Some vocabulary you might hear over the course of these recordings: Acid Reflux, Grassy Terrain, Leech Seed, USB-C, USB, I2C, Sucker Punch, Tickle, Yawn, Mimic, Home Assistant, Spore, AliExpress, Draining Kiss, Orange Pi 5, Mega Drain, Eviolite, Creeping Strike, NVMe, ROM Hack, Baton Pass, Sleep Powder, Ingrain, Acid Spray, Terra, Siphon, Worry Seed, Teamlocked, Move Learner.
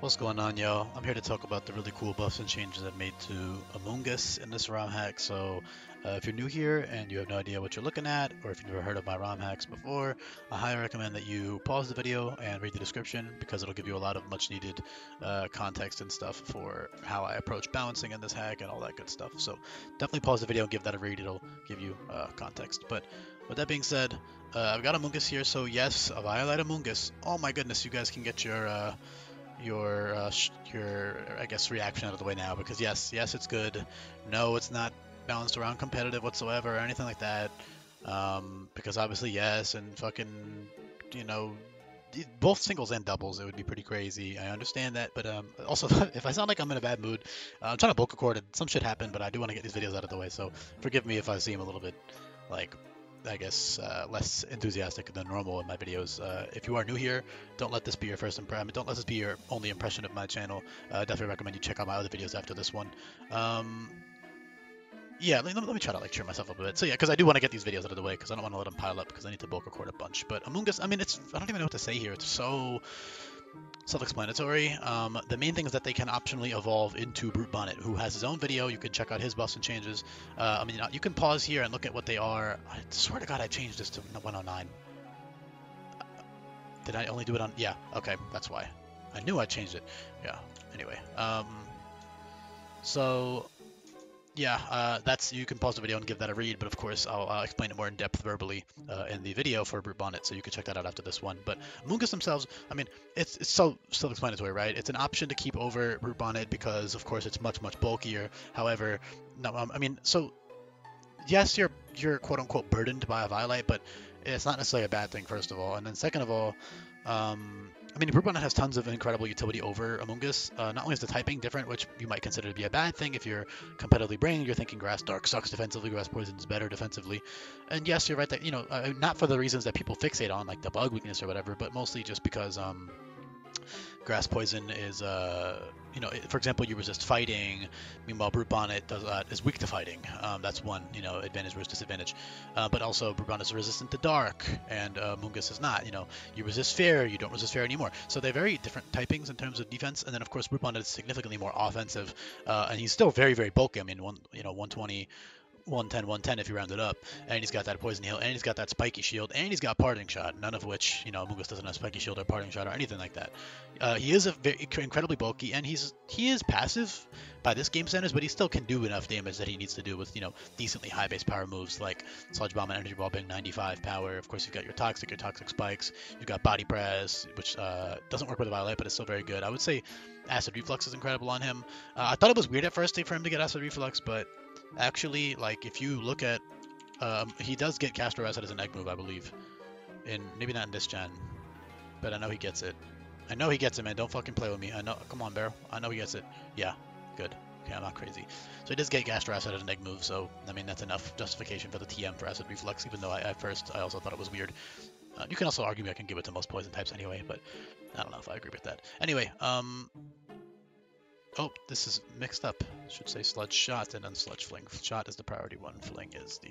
What's going on, y'all? I'm here to talk about the really cool buffs and changes I've made to Amoonguss in this ROM hack. So if you're new here and you have no idea what you're looking at, or if you've never heard of my ROM hacks before, I highly recommend that you pause the video and read the description, because it'll give you a lot of much needed context and stuff for how I approach balancing in this hack and all that good stuff. So definitely pause the video and give that a read. It'll give you context. But with that being said, I've got Amoonguss here. So yes, Eviolite Amoonguss. Oh my goodness, you guys can get your I guess reaction out of the way now, because yes it's good, no it's not balanced around competitive whatsoever or anything like that, because obviously yes, and fucking, you know, both singles and doubles, it would be pretty crazy. I understand that, but also if I sound like I'm in a bad mood, I'm trying to bulk record and some shit happened, but I do want to get these videos out of the way, so forgive me if I seem a little bit, like, I guess, less enthusiastic than normal in my videos. If you are new here, don't let this be your first impression. Don't let this be your only impression of my channel. Definitely recommend you check out my other videos after this one. Yeah, let me try to like cheer myself up a bit. So yeah, because I do want to get these videos out of the way, because I don't want to let them pile up, because I need to bulk record a bunch. But Amoonguss, I mean, I don't even know what to say here. It's so self-explanatory. The main thing is that they can optionally evolve into Brute Bonnet, who has his own video. You can check out his buffs and changes. I mean, you can pause here and look at what they are. I swear to God, I changed this to 109. Did I only do it on? Yeah, okay, that's why. I knew I changed it. Yeah, anyway. So yeah, that's, you can pause the video and give that a read, but of course I'll explain it more in depth verbally in the video for Brute Bonnet, so you can check that out after this one. But Amoonguss themselves, I mean, it's so self-explanatory, right? It's an option to keep over Brute Bonnet because, of course, it's much bulkier. However, no, I mean, so yes, you're quote-unquote burdened by Eviolite, but it's not necessarily a bad thing, first of all, and then second of all, I mean, Brute Bonnet has tons of incredible utility over Amoonguss. Not only is the typing different, which you might consider to be a bad thing if you're competitively brained, you're thinking Grass Dark sucks defensively, Grass Poison is better defensively. And yes, you're right that, you know, not for the reasons that people fixate on, like the bug weakness or whatever, but mostly just because Grass Poison is, you know, for example, you resist fighting, meanwhile Brute Bonnet is weak to fighting. That's one, you know, advantage versus disadvantage. But also Brute Bonnet is resistant to dark, and Amoonguss is not. You know, you resist fear, you don't resist fear anymore. So they're very different typings in terms of defense, and then of course Brute Bonnet is significantly more offensive, and he's still very bulky. I mean, 120... 110, 110 if you round it up, and he's got that poison heal, and he's got that spiky shield, and he's got parting shot, none of which, you know, Amoonguss doesn't have spiky shield or parting shot or anything like that. He is incredibly bulky, and he is passive by this game standards, but he still can do enough damage that he needs to do with, you know, decently high base power moves like Sludge Bomb and Energy Ball being 95 power. Of course, you've got your toxic spikes, you've got Body Press, which doesn't work with Eviolite, but it's still very good. I would say Acid Reflux is incredible on him. I thought it was weird at first for him to get Acid Reflux, but actually, like, if you look at, he does get Castor Acid as an egg move, I believe. In, maybe not in this gen, but I know he gets it. I know he gets it, man. Don't fucking play with me. I know. Come on, Barrel. I know he gets it. Yeah, good. Okay, I'm not crazy. So he does get Castor Acid as an egg move, so, I mean, that's enough justification for the TM for Acid Reflux, even though at first I also thought it was weird. You can also argue I can give it to most poison types anyway, but I don't know if I agree with that. Anyway, oh, this is mixed up. It should say Sludge Shot and then Sludge Fling. Shot is the priority one. Fling is the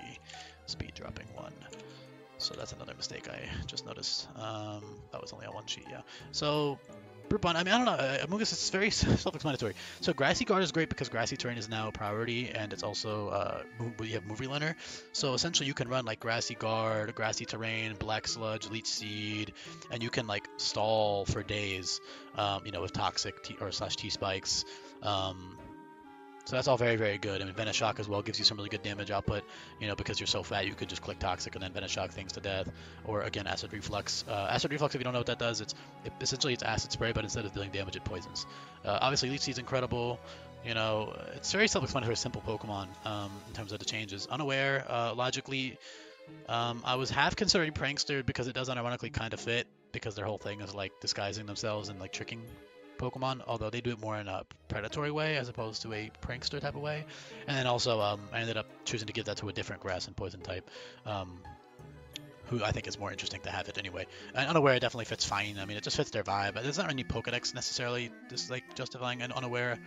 speed dropping one. So that's another mistake I just noticed. That was only on one sheet, yeah. So Brute Bonnet, I mean, I don't know. Amoonguss is very self-explanatory. So Grassy Guard is great because Grassy Terrain is now a priority, and it's also, you have Move Learner. So essentially you can run like Grassy Guard, Grassy Terrain, Black Sludge, Leech Seed, and you can like stall for days, you know, with Toxic T spikes. So that's all very good. I mean, Venoshock as well gives you some really good damage output, you know, because you're so fat, you could just click Toxic and then Venoshock things to death. Or again, Acid Reflux. Acid Reflux, if you don't know what that does, essentially it's Acid Spray, but instead of dealing damage, it poisons. Obviously, Leech Seed's incredible. You know, it's very self-explanatory, simple Pokemon in terms of the changes. Unaware, logically, I was half considering Prankster because it does unironically kind of fit, because their whole thing is like disguising themselves and like tricking Pokemon, although they do it more in a predatory way as opposed to a prankster type of way. And then also I ended up choosing to give that to a different grass and poison type, who I think is more interesting to have it anyway. And Unaware definitely fits fine. I mean, it just fits their vibe. There's not any Pokedex necessarily just like justifying an Unaware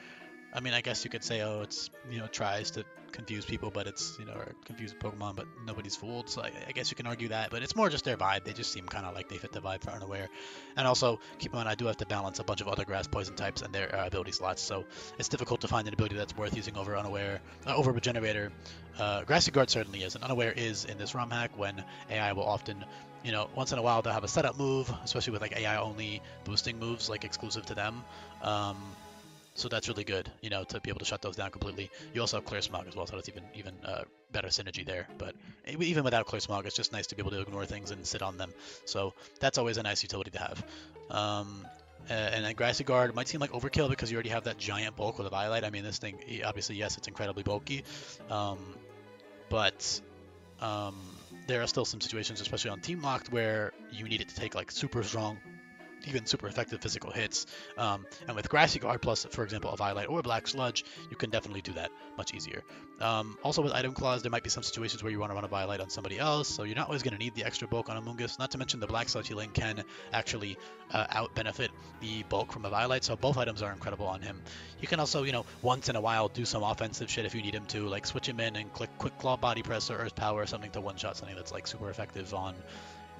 I mean, I guess you could say, oh, it's, you know, tries to confuse people, but it's, you know, or confuse Pokemon, but nobody's fooled. So I guess you can argue that, but it's more just their vibe. They just seem kind of like they fit the vibe for Unaware. And also, keep in mind, I do have to balance a bunch of other grass poison types and their ability slots, so it's difficult to find an ability that's worth using over Unaware, over Regenerator. Grassy Guard certainly is, and Unaware is in this ROM hack when AI will often, you know, once in a while they'll have a setup move, especially with like AI only boosting moves, like exclusive to them. So that's really good, you know, to be able to shut those down completely. You also have Clear Smog as well, so that's even better synergy there. But even without Clear Smog, it's just nice to be able to ignore things and sit on them. So that's always a nice utility to have. And then Grassy Guard might seem like overkill because you already have that giant bulk with Eviolite. I mean, this thing, obviously, yes, it's incredibly bulky, but there are still some situations, especially on Team Locked, where you need it to take like super strong, even super effective physical hits, and with Grassy Guard plus, for example, Eviolite or Black Sludge, you can definitely do that much easier. Also with Item Claws, there might be some situations where you want to run Eviolite on somebody else, so you're not always going to need the extra bulk on Amoonguss, not to mention the Black Sludge healing can actually out-benefit the bulk from Eviolite, so both items are incredible on him. You can also, you know, once in a while do some offensive shit if you need him to, like switch him in and click Quick Claw Body Press or Earth Power or something to one-shot something that's like super effective on...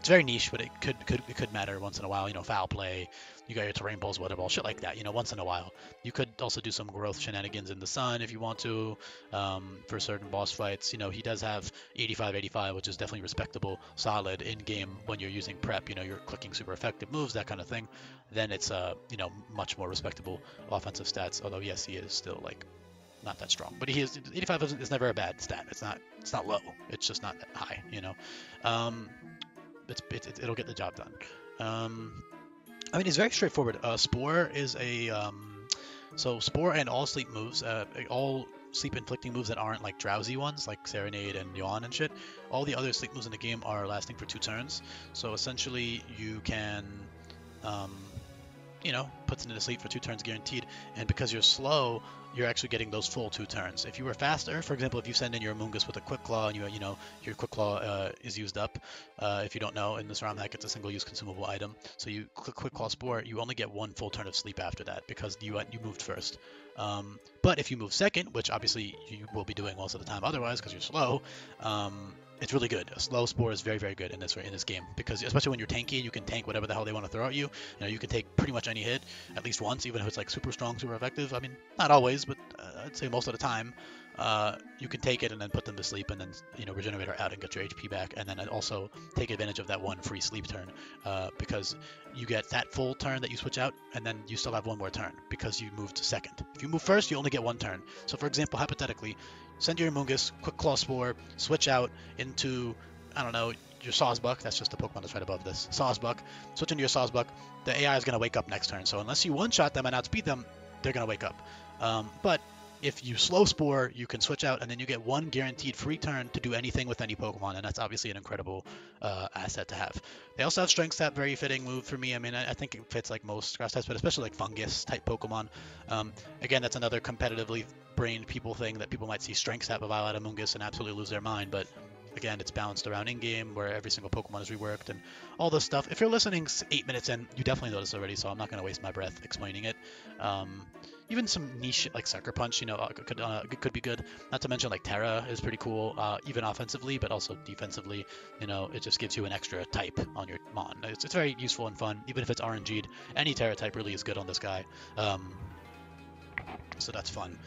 It's very niche, but it could matter once in a while. You know, Foul Play, you got your Terrain Balls, Weather Ball, shit like that. You know, once in a while. You could also do some growth shenanigans in the sun if you want to, for certain boss fights. You know, he does have 85-85, which is definitely respectable, solid in game when you're using prep. You know, you're clicking super effective moves, that kind of thing. Then it's you know, much more respectable offensive stats. Although yes, he is still like not that strong, but he is 85 is never a bad stat. It's not low. It's just not that high. You know. It'll get the job done. I mean, it's very straightforward. Spore is a so Spore and all sleep moves, all sleep inflicting moves that aren't like drowsy ones, like Serenade and Yawn and shit. All the other sleep moves in the game are lasting for 2 turns. So essentially, you can, you know, puts it into sleep for 2 turns guaranteed. And because you're slow, you're actually getting those full 2 turns. If you were faster, for example, if you send in your Amoonguss with a Quick Claw and you know your Quick Claw is used up, if you don't know, in this ROM hack it's a single-use consumable item. So you click Quick Claw Spore, you only get 1 full turn of sleep after that because you moved first. But if you move second, which obviously you will be doing most of the time otherwise because you're slow, it's really good. A slow Spore is very, very good in this game because especially when you're tanky, you can tank whatever the hell they want to throw at you. You know, you can take pretty much any hit at least once, even if it's like super strong, super effective. I mean, not always, but I'd say most of the time. You can take it and then put them to sleep and then, you know, regenerate her out and get your HP back, and then also take advantage of that 1 free sleep turn because you get that full turn that you switch out and then you still have 1 more turn because you moved second. If you move first, you only get 1 turn. So for example, hypothetically, send your Amoonguss, Quick Claw Spore, switch out into, I don't know, your Sawsbuck. That's just the Pokemon that's right above this. Sawsbuck. Switch into your Sawsbuck. The AI is going to wake up next turn, so unless you one-shot them and outspeed them, they're going to wake up. But if you slow Spore, you can switch out, and then you get 1 guaranteed free turn to do anything with any Pokemon, and that's obviously an incredible asset to have. They also have Strength Sap, very fitting move for me. I mean, I think it fits like most grass types, but especially like Fungus-type Pokemon. Again, that's another competitively brained people thing that people might see Strength Sap of Violet Amoonguss and absolutely lose their mind, but again, it's balanced around in-game where every single Pokemon is reworked and all this stuff. If you're listening 8 minutes in, you definitely know this already, so I'm not going to waste my breath explaining it. Even some niche like Sucker Punch, you know, could be good. Not to mention like Terra is pretty cool, even offensively, but also defensively. You know, it just gives you an extra type on your Mon. It's very useful and fun, even if it's RNG'd. Any Terra type really is good on this guy. So that's fun.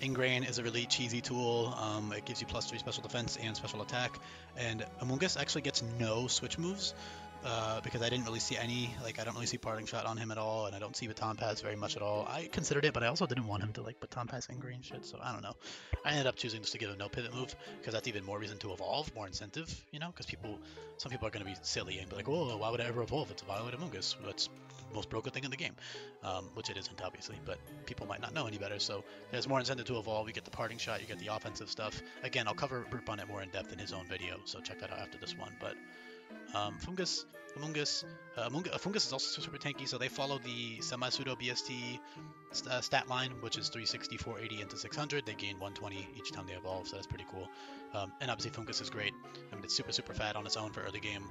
Ingrain is a really cheesy tool. It gives you +3 special defense and special attack. And Amoonguss actually gets no switch moves because I didn't really see any. Like, I don't really see Parting Shot on him at all, and I don't see Baton Pass very much at all. I considered it, but I also didn't want him to like Baton Pass Ingrain shit, so I don't know. I ended up choosing just to give him no pivot move because that's even more reason to evolve, more incentive, you know, because some people are going to be silly and be like, "Whoa, why would I ever evolve? It's a Violet Amoonguss. That's the most broken thing in the game," which it isn't, obviously, but people might not know any better, so there's more incentive to evolve. You get the Parting Shot, you get the offensive stuff. Again, I'll cover Brute Bonnet more in depth in his own video, so check that out after this one, but Amoonguss is also super tanky, so they follow the semi-pseudo BST stat line, which is 360, 480, into 600. They gain 120 each time they evolve, so that's pretty cool. And obviously Fungus is great. I mean, it's super, super fat on its own for early game.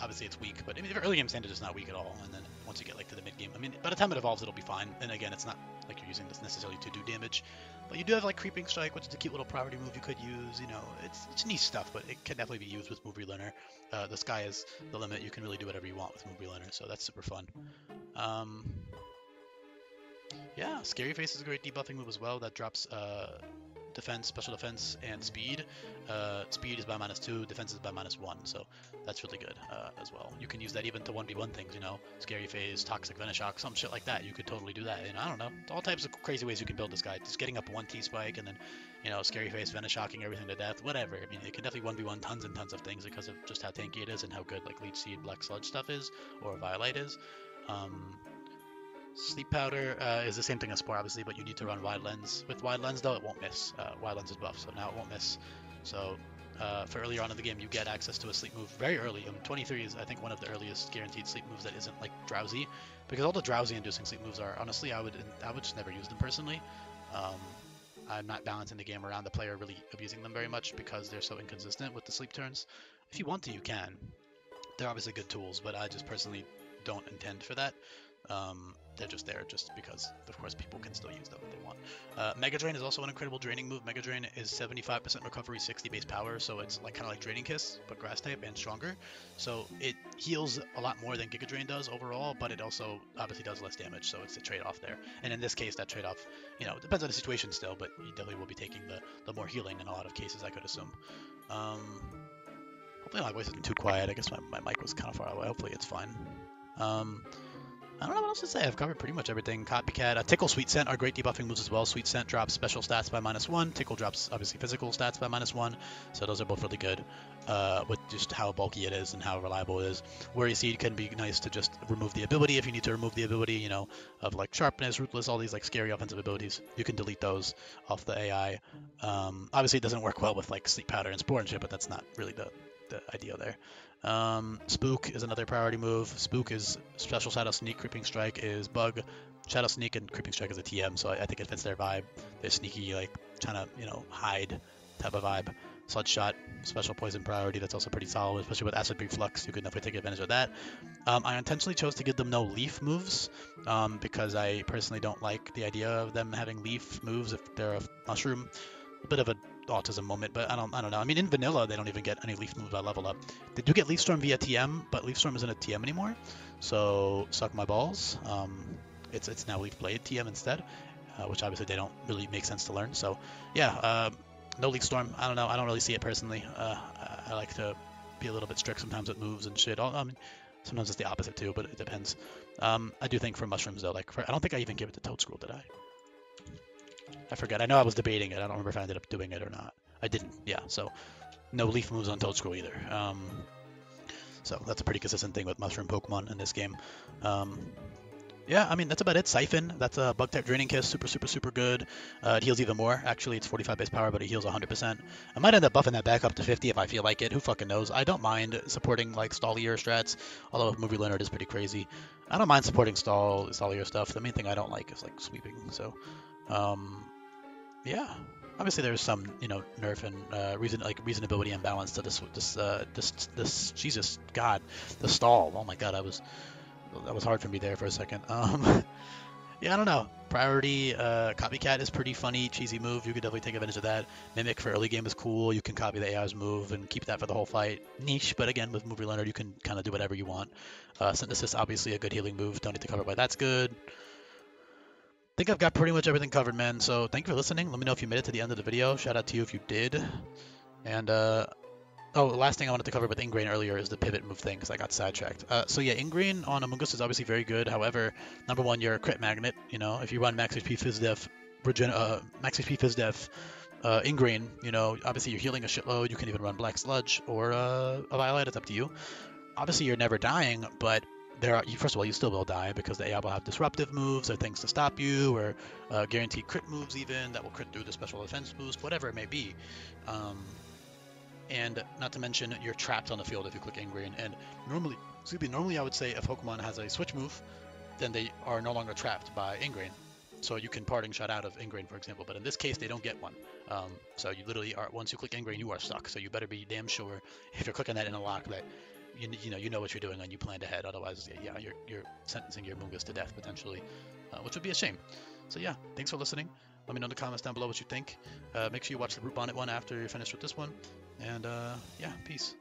Obviously it's weak, but I mean, the early game standard is not weak at all, and then once you get like to the mid game, I mean, by the time it evolves, it'll be fine. And again, it's not like you're using this necessarily to do damage, but you do have like Creeping Strike, which is a cute little property move you could use. You know, it's niche stuff, but it can definitely be used with Move Learner. The sky is the limit; you can really do whatever you want with Move Learner, so that's super fun. Yeah, Scary Face is a great debuffing move as well. That drops defense, special defense, and speed. Speed is by -2, defense is by -1, so that's really good as well. You can use that even to 1v1 things, you know, Scary Phase, Toxic Venoshock, some shit like that. You could totally do that, and I don't know, all types of crazy ways you can build this guy. Just getting up one T-spike and then, you know, Scary Face, Venoshocking everything to death, whatever. I mean, it can definitely 1v1 tons and tons of things because of just how tanky it is and how good, like, Leech Seed, Black Sludge stuff is, or Eviolite is. Sleep Powder is the same thing as Spore, obviously, but you need to run Wide Lens. With Wide Lens, though, it won't miss. Wide Lens is buff, so now it won't miss. So for earlier on in the game, you get access to a sleep move very early. 23 is, I think, one of the earliest guaranteed sleep moves that isn't, like, drowsy. Because all the drowsy-inducing sleep moves are, honestly, I would just never use them personally. I'm not balancing the game around the player really abusing them very much because they're so inconsistent with the sleep turns. If you want to, you can. They're obviously good tools, but I just personally don't intend for that. They're just there just because, of course, people can still use them if they want. Mega Drain is also an incredible draining move. Mega Drain is 75% recovery, 60 base power, so it's like kind of like Draining Kiss, but grass type and stronger. So it heals a lot more than Giga Drain does overall, but it also obviously does less damage, so it's a trade-off there. And in this case, that trade-off, you know, depends on the situation still, but you definitely will be taking the more healing in a lot of cases, I could assume. Hopefully my voice isn't too quiet. I guess my mic was kind of far away. Hopefully it's fine. I don't know what else to say. I've covered pretty much everything. Copycat, Tickle, Sweet Scent are great debuffing moves as well. Sweet Scent drops special stats by -1. Tickle drops, obviously, physical stats by -1. So those are both really good with just how bulky it is and how reliable it is. Worry Seed can be nice to just remove the ability if you need to remove the ability, you know, of like Sharpness, Ruthless, all these like scary offensive abilities. You can delete those off the AI. Obviously, it doesn't work well with like Sleep Powder and Spore and shit, but that's not really the idea there. Spook is another priority move. Spook is special Shadow Sneak, Creeping Strike is bug. Shadow Sneak and Creeping Strike is a TM, so I think it fits their vibe. They're sneaky, like, trying to, you know, hide type of vibe. Sludge Shot, special poison priority, that's also pretty solid, especially with Acid Reflux. You can definitely take advantage of that. I intentionally chose to give them no leaf moves because I personally don't like the idea of them having leaf moves if they're a mushroom. A bit of a autism moment, but I don't know. I mean, in vanilla they don't even get any leaf moves by level up. They do get Leaf Storm via TM, but Leaf Storm isn't a TM anymore, so suck my balls. It's now Leaf Blade TM instead, which obviously they don't really make sense to learn. So yeah, no Leaf Storm. I don't know. I don't really see it personally. I like to be a little bit strict sometimes with moves and shit. I mean, sometimes it's the opposite too, but it depends. I do think for mushrooms though, like I don't think I even gave it to Toad Scroll, did I? I forget. I know I was debating it. I don't remember if I ended up doing it or not. I didn't. Yeah, so no leaf moves on Toadscroll either. So that's a pretty consistent thing with mushroom Pokemon in this game. Yeah, I mean, that's about it. Siphon, that's a bug type Draining Kiss. Super, super, super good. It heals even more. Actually, it's 45 base power, but it heals 100%. I might end up buffing that back up to 50 if I feel like it. Who fucking knows? I don't mind supporting, like, stallier strats, although with Move Learner it is pretty crazy. I don't mind supporting stallier stuff. The main thing I don't like is, like, sweeping, so... yeah, obviously there's some, you know, nerf and reasonability imbalance to this Jesus God, the stall. Oh my God, that was hard for me there for a second. Yeah, I don't know. Priority Copycat is pretty funny, cheesy move. You could definitely take advantage of that. Mimic for early game is cool. You can copy the AI's move and keep that for the whole fight. Niche, but again, with Move Learner, you can kind of do whatever you want. Synthesis, obviously a good healing move. Don't need to cover why that's good. I think I've got pretty much everything covered, man, so thank you for listening. Let me know if you made it to the end of the video. Shout out to you if you did. And the last thing I wanted to cover with Ingrain earlier is the pivot move thing, because I got sidetracked. So yeah, Ingrain on Amoonguss is obviously very good. However, number one, you're a crit magnet. You know, if you run max HP Fizdef, Ingrain, you know, obviously you're healing a shitload. You can even run Black Sludge or a Violet, it's up to you. Obviously you're never dying, but first of all, you still will die because the AI will have disruptive moves or things to stop you or guaranteed crit moves even that will crit through the special defense boost, whatever it may be. And not to mention, you're trapped on the field if you click Ingrain. And normally I would say if Pokemon has a switch move, then they are no longer trapped by Ingrain. So you can Parting Shot out of Ingrain, for example, but in this case, they don't get one. So you literally are, once you click Ingrain, you are stuck. So you better be damn sure if you're clicking that in a lock that you know what you're doing and you planned ahead. Otherwise, yeah, you're sentencing your Amoonguss to death potentially, which would be a shame. So yeah, thanks for listening. Let me know in the comments down below what you think. Make sure you watch the Brute Bonnet one after you're finished with this one. And yeah, peace.